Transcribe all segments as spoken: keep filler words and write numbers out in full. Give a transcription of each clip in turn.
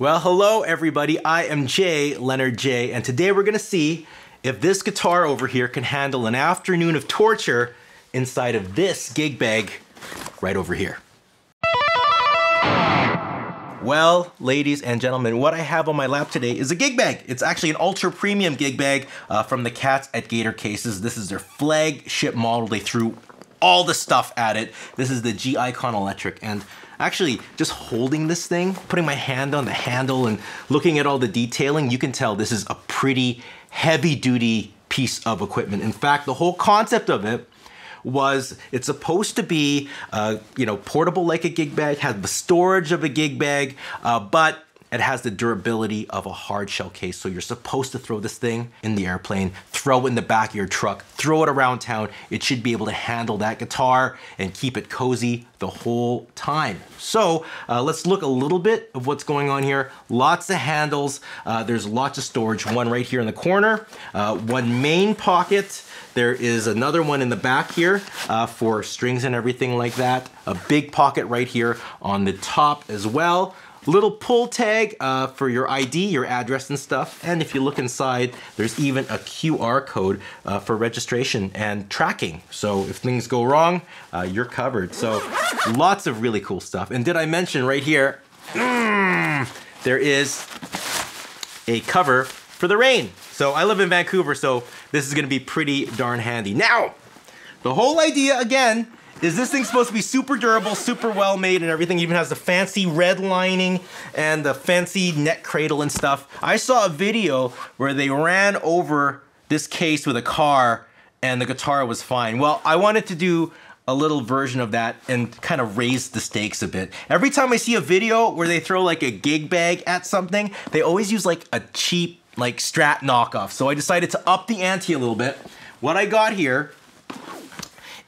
Well, hello everybody, I am Jay Leonard Jay, and today we're gonna see if this guitar over here can handle an afternoon of torture inside of this gig bag right over here. Well, ladies and gentlemen, what I have on my lap today is a gig bag. It's actually an ultra premium gig bag uh, from the cats at Gator Cases. This is their flagship model. They threw all the stuff at it. This is the G-Icon Electric, and actually, just holding this thing, putting my hand on the handle and looking at all the detailing, you can tell this is a pretty heavy-duty piece of equipment. In fact, the whole concept of it was it's supposed to be, uh, you know, portable like a gig bag, has the storage of a gig bag, uh, but it has the durability of a hard shell case. So you're supposed to throw this thing in the airplane, throw it in the back of your truck, throw it around town. It should be able to handle that guitar and keep it cozy the whole time. So uh, let's look a little bit of what's going on here. Lots of handles. Uh, there's lots of storage. One right here in the corner, uh, one main pocket. There is another one in the back here uh, for strings and everything like that. A big pocket right here on the top as well. Little pull tag uh, for your I D, your address and stuff. And if you look inside, there's even a Q R code uh, for registration and tracking. So if things go wrong, uh, you're covered. So lots of really cool stuff. And did I mention right here, mm, there is a cover for the rain. So I live in Vancouver, so this is gonna be pretty darn handy. Now, the whole idea again, is this thing supposed to be super durable, super well made and everything. It even has the fancy red lining and the fancy neck cradle and stuff. I saw a video where they ran over this case with a car and the guitar was fine. Well, I wanted to do a little version of that and kind of raise the stakes a bit. Every time I see a video where they throw like a gig bag at something, they always use like a cheap like Strat knockoff. So I decided to up the ante a little bit. What I got here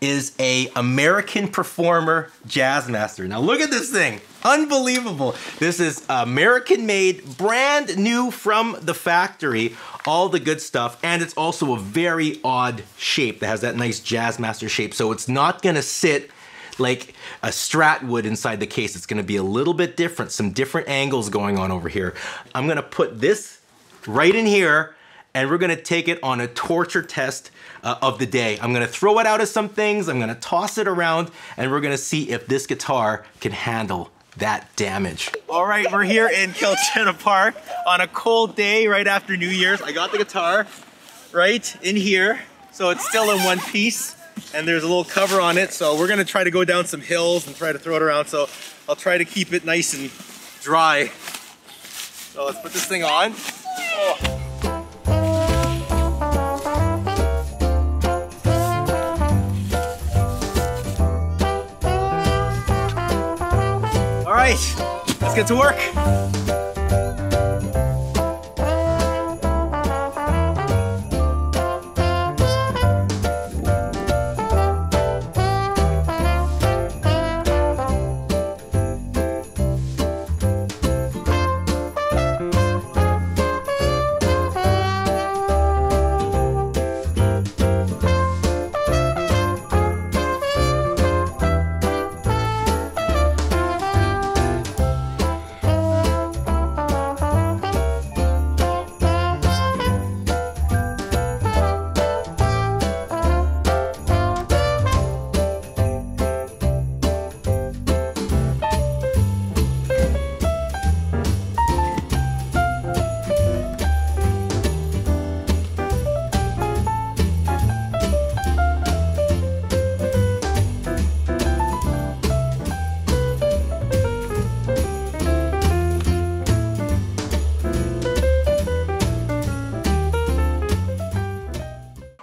is a American Performer Jazzmaster. Now look at this thing, unbelievable. This is American made, brand new from the factory, all the good stuff. And it's also a very odd shape that has that nice Jazzmaster shape. So it's not gonna sit like a Strat would inside the case. It's gonna be a little bit different, some different angles going on over here. I'm gonna put this right in here and we're gonna take it on a torture test uh, of the day. I'm gonna throw it out at some things, I'm gonna toss it around, and we're gonna see if this guitar can handle that damage. All right, we're here in Kelowna Park on a cold day right after New Year's. I got the guitar right in here, so it's still in one piece, and there's a little cover on it, so we're gonna try to go down some hills and try to throw it around, so I'll try to keep it nice and dry. So let's put this thing on. Oh. All right, let's get to work.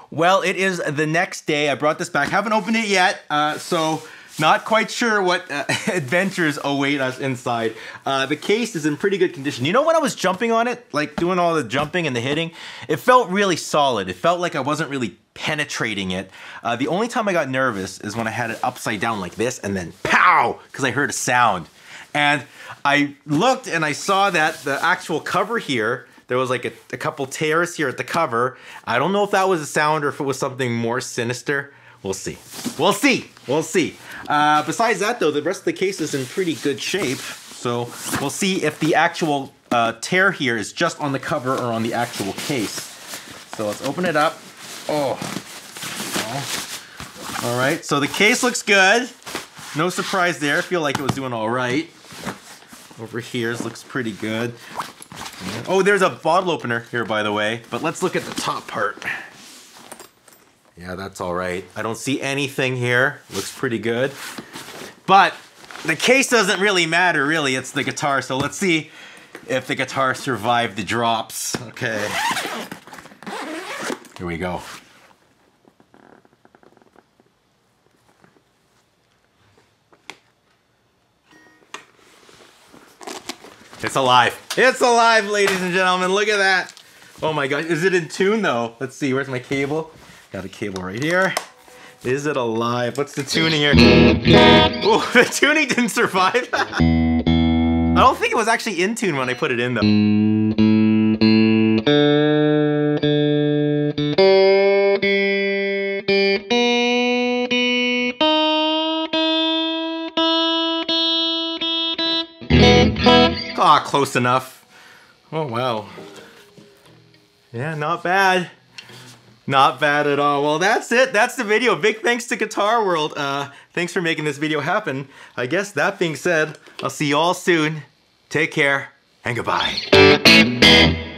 Well, it is the next day. I brought this back. Haven't opened it yet, uh, so not quite sure what uh, adventures await us inside. Uh, the case is in pretty good condition. You know when I was jumping on it, like doing all the jumping and the hitting, it felt really solid. It felt like I wasn't really penetrating it. Uh, the only time I got nervous is when I had it upside down like this and then pow, because I heard a sound. And I looked and I saw that the actual cover here, there was like a, a couple tears here at the cover. I don't know if that was a sound or if it was something more sinister. We'll see. We'll see. We'll see. Uh, besides that though, the rest of the case is in pretty good shape. So we'll see if the actual uh, tear here is just on the cover or on the actual case. So let's open it up. Oh. oh. All right, so the case looks good. No surprise there. I feel like it was doing all right. Over here, this looks pretty good. Oh, there's a bottle opener here, by the way. But let's look at the top part. Yeah, that's all right. I don't see anything here. Looks pretty good. But the case doesn't really matter, really. It's the guitar. So let's see if the guitar survived the drops. Okay. Here we go. It's alive. It's alive, ladies and gentlemen. Look at that. Oh my gosh. Is it in tune though? Let's see. Where's my cable? Got a cable right here. Is it alive? What's the tuning here? Oh, the tuning didn't survive. I don't think it was actually in tune when I put it in though. Ah, oh, close enough. Oh, wow. Yeah, not bad. Not bad at all. Well, that's it. That's the video. Big thanks to Guitar World. Uh, thanks for making this video happen. I guess that being said, I'll see you all soon. Take care and goodbye.